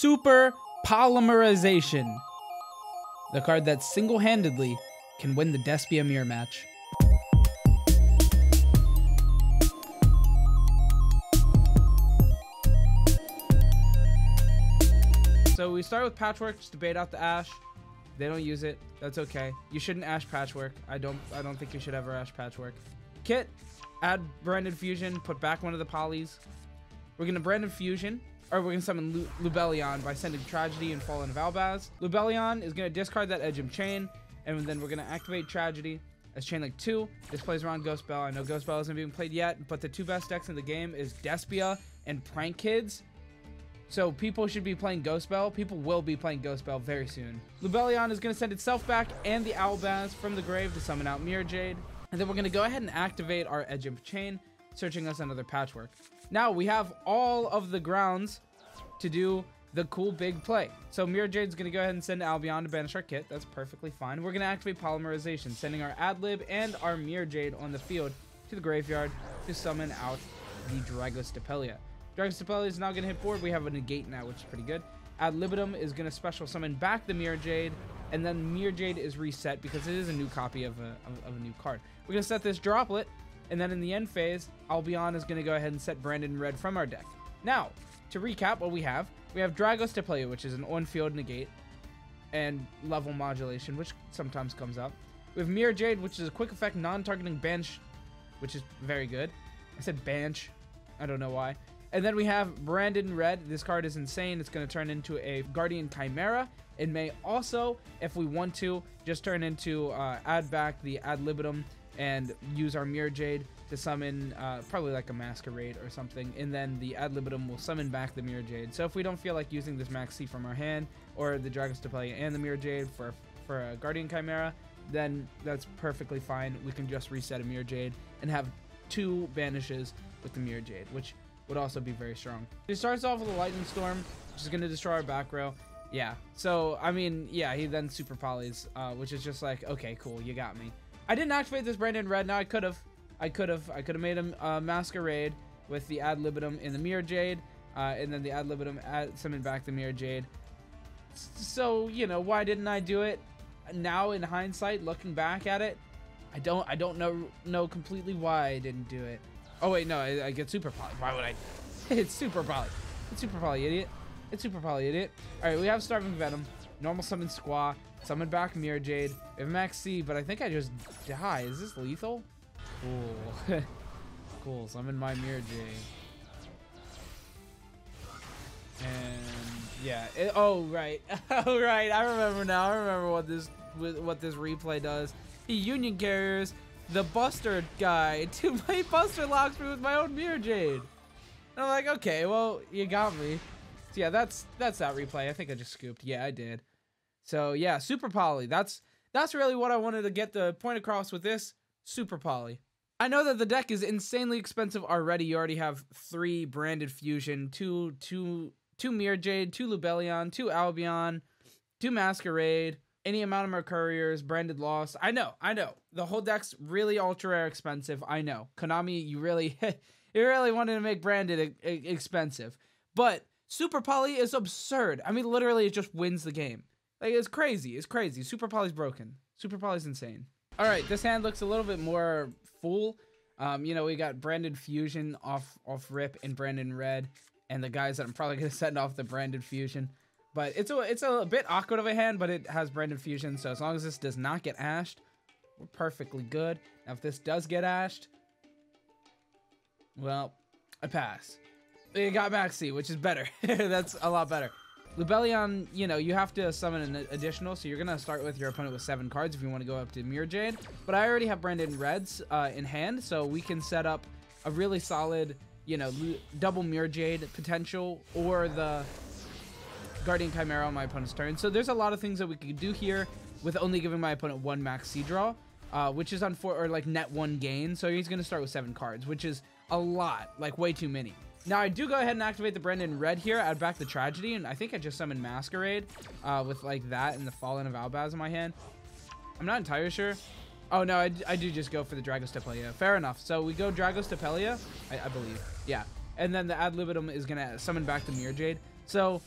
Super Polymerization. The card that single-handedly can win the Despia mirror match. So we start with Patchwork just to bait out the Ash. They don't use it. That's okay. You shouldn't Ash Patchwork. I don't think you should ever Ash Patchwork. Kit, add Branded Fusion, put back one of the polys. We're gonna Branded Fusion, or we're gonna summon Lubellion by sending Tragedy and Fallen of Albaz. Lubellion is gonna discard that Edgem Chain, and then we're gonna activate Tragedy as Chainlink 2. This plays around Ghost Bell. I know Ghost Bell isn't being played yet, but the two best decks in the game is Despia and Prank Kids. So people should be playing Ghost Bell. People will be playing Ghost Bell very soon. Lubellion is going to send itself back and the Albaz from the grave to summon out Mirror Jade. And then we're going to go ahead and activate our Edgem Chain, searching us another Patchwork. Now we have all of the grounds to do the cool big play. So Mirror Jade's going to go ahead and send Albion to banish our kit. That's perfectly fine. We're going to activate Polymerization, sending our Ad Lib and our Mirror Jade on the field to the graveyard to summon out the Dragostapelia. Dragostapelia is now going to hit board. We have a negate now, which is pretty good. Ad Libitum is going to special summon back the Mirror Jade, and then Mirror Jade is reset because it is a new copy of a new card. We're going to set this Droplet, and then in the end phase, Albion is going to go ahead and set Brandon Red from our deck. Now, to recap what we have Dragostapelia, which is an on-field negate, and level modulation, which sometimes comes up. We have Mirror Jade, which is a quick effect non-targeting banish, which is very good. I said banish. I don't know why. And then we have Brandon Red. This card is insane. It's going to turn into a Guardian Chimera. It may also, if we want to, just turn into add back the Ad Libitum and use our Mirror Jade to summon probably like a Masquerade or something. And then the Ad Libitum will summon back the Mirror Jade. So if we don't feel like using this Maxx C from our hand or the Dragostapelia and the Mirror Jade for a Guardian Chimera, then that's perfectly fine. We can just reset a Mirror Jade and have two banishes with the Mirror Jade, which would also be very strong. It starts off with a Lightning Storm, which is going to destroy our back row. Yeah, so, I mean, yeah, he then Super Polys, which is just like, okay, cool, you got me. I didn't activate this Brandon Red. Now, I could have made him Masquerade with the Ad Libitum and the Mirror Jade, and then the Ad Libitum summoned back the Mirror Jade. So, you know, why didn't I do it? Now, in hindsight, looking back at it, I don't know completely why I didn't do it. Oh wait, no, I get Super Poly. Why would I? It's Super Poly. It's Super Poly, idiot. It's Super Poly, idiot. All right, we have Starving Venom. Normal summon Squaw. Summon back Mirror Jade. We have Maxx C, but I think I just die. Is this lethal? Cool. Cool, summon my Mirror Jade. And yeah, oh right. Oh right, I remember now. I remember what this replay does. He Union Carriers the Buster guy to my Buster, locks me with my own Mirror Jade, and I'm like, okay, well, you got me. So yeah, that's that replay. I think I just scooped. Yeah, I did. So yeah, Super Poly. That's really what I wanted to get the point across with this Super Poly. I know that the deck is insanely expensive already. You already have 3 Branded Fusion, two Mirror Jade, 2 Lubellion, 2 Albion, 2 Masquerade. Any amount of Mercuriers, Branded Loss. I know. The whole deck's really ultra rare expensive. I know. Konami, you really you really wanted to make Branded expensive. But Super Poly is absurd. I mean, literally, it just wins the game. Like, it's crazy. It's crazy. Super Poly's broken. Super Poly's insane. All right, this hand looks a little bit more full. You know, we got Branded Fusion off rip and Brandon Red and the guys that I'm probably going to send off the Branded Fusion. But it's a bit awkward of a hand, but it has Branded Fusion, so as long as this does not get ashed, we're perfectly good. Now, if this does get ashed, well, I pass. It got Maxx C, which is better. That's a lot better. Lubellion, you know, you have to summon an additional, so you're going to start with your opponent with 7 cards if you want to go up to Mirror Jade. But I already have Brandon Reds in hand, so we can set up a really solid, you know, double Mirror Jade potential or the Guardian Chimera on my opponent's turn. So there's a lot of things that we could do here with only giving my opponent 1 Maxx C draw, which is on 4 or like net 1 gain. So he's going to start with 7 cards, which is a lot, like way too many. Now I do go ahead and activate the Brandon Red here, add back the Tragedy, and I think I just summoned Masquerade with like that and the Fallen of Albaz in my hand. I'm not entirely sure. Oh no, I do just go for the Dragostapelia. Fair enough. So we go Dragostapelia, I believe. Yeah. And then the Ad Libitum is going to summon back the Mirror Jade. So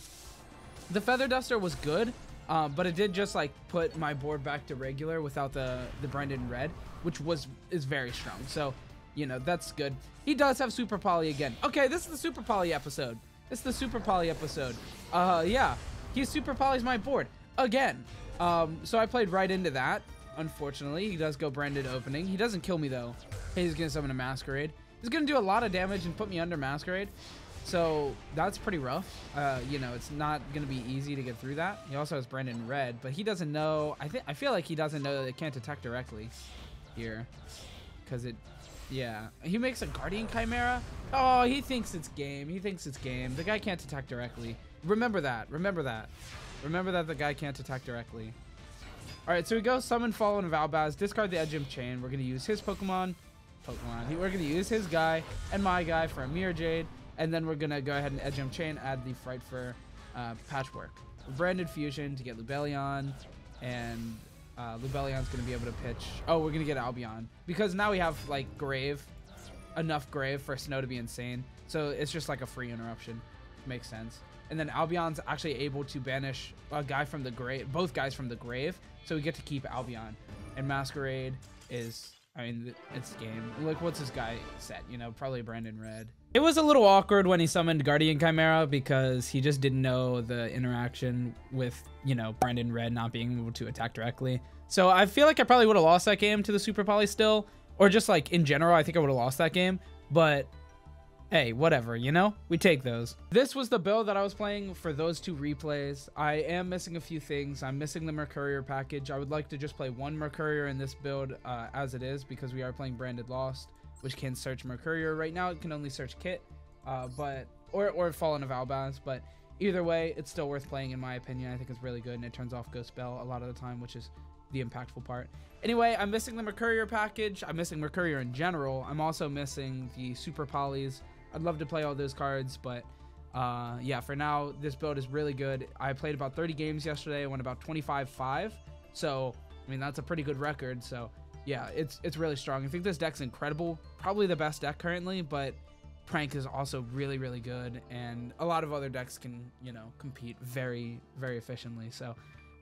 The Feather Duster was good, but it did just like put my board back to regular without the Brandon Red, which is very strong. So, you know, that's good. He does have Super Poly again. Okay, this is the Super Poly episode. This is the Super Poly episode. Yeah, he Super Polys my board again. So I played right into that. Unfortunately, he does go Branded Opening. He doesn't kill me though. He's gonna summon a Masquerade. He's gonna do a lot of damage and put me under Masquerade. So that's pretty rough. You know, it's not gonna be easy to get through that. He also has Brandon Red, but he doesn't know. I feel like he doesn't know that it can't attack directly here, cause it. Yeah, he makes a Guardian Chimera. Oh, he thinks it's game. He thinks it's game. The guy can't attack directly. Remember that. Remember that. Remember that the guy can't attack directly. All right, so we go summon Fallen of Albaz, discard the Edgem Chain. We're gonna use his Pokemon. We're gonna use his guy and my guy for a Mirror Jade, and then we're gonna go ahead and Edgem Chain, add the Frightfur, Patchwork, Branded Fusion to get Lubellion, and Lubellion's gonna be able to pitch. Oh, we're gonna get Albion because now we have like Grave, enough Grave for Snow to be insane. So it's just like a free interruption, makes sense. And then Albion's actually able to banish a guy from the grave, both guys from the grave. So we get to keep Albion. And Masquerade is, I mean, it's game. Like, what's this guy set? You know, probably Brandon Red. It was a little awkward when he summoned Guardian Chimera because he just didn't know the interaction with, you know, Brandon Red not being able to attack directly. So I feel like I probably would have lost that game to the Super Poly still, or just like in general, I think I would have lost that game, but hey, whatever, you know, we take those. This was the build that I was playing for those two replays. I am missing a few things. I'm missing the Mercurier package. I would like to just play one Mercurier in this build as it is, because we are playing Branded Loss, which can search Mercurier. Right now it can only search Kit, or Fallen of Albaz, but either way, it's still worth playing in my opinion. I think it's really good, and it turns off Ghost Bell a lot of the time, which is the impactful part. Anyway, I'm missing the Mercurier package. I'm missing Mercurier in general. I'm also missing the Super Polys. I'd love to play all those cards, but yeah, for now, this build is really good. I played about 30 games yesterday. I won about 25-5. So, I mean, that's a pretty good record. So, yeah, it's really strong. I think this deck's incredible. Probably the best deck currently, but Prank is also really, really good. And a lot of other decks can, you know, compete very, very efficiently. So,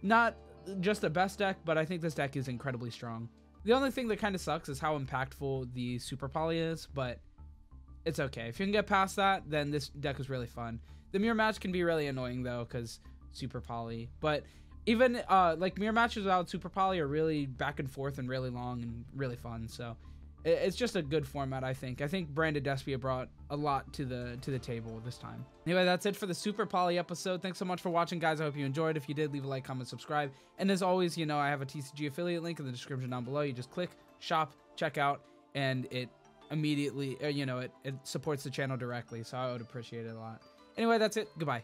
not just the best deck, but I think this deck is incredibly strong. The only thing that kind of sucks is how impactful the Super Poly is, but it's okay. If you can get past that, then this deck is really fun. The mirror match can be really annoying though, because Super Poly. But even like mirror matches without Super Poly are really back and forth and really long and really fun. So it's just a good format, I think. I think Branded Despia brought a lot to the table this time. Anyway, that's it for the Super Poly episode. Thanks so much for watching, guys. I hope you enjoyed. If you did, leave a like, comment, subscribe. And as always, you know, I have a TCG affiliate link in the description down below. You just click, shop, check out, and it immediately, you know, it supports the channel directly, so I would appreciate it a lot. Anyway, that's it. Goodbye.